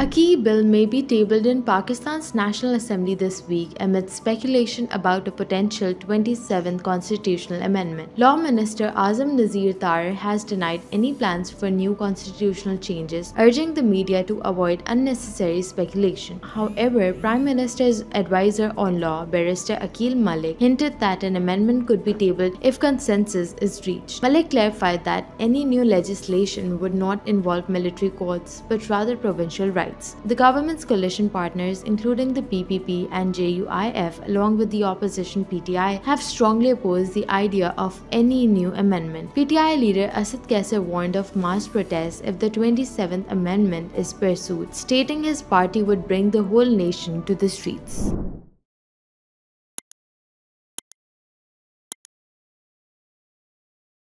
A key bill may be tabled in Pakistan's National Assembly this week amid speculation about a potential 27th constitutional amendment. Law Minister Azam Nazeer Tarar has denied any plans for new constitutional changes, urging the media to avoid unnecessary speculation. However, Prime Minister's advisor on law, Barrister Aqeel Malik, hinted that an amendment could be tabled if consensus is reached. Malik clarified that any new legislation would not involve military courts but rather provincial rights. The government's coalition partners, including the PPP and JUI-F, along with the opposition PTI, have strongly opposed the idea of any new amendment. PTI leader Asad Qaiser warned of mass protests if the 27th Amendment is pursued, stating his party would bring the whole nation to the streets.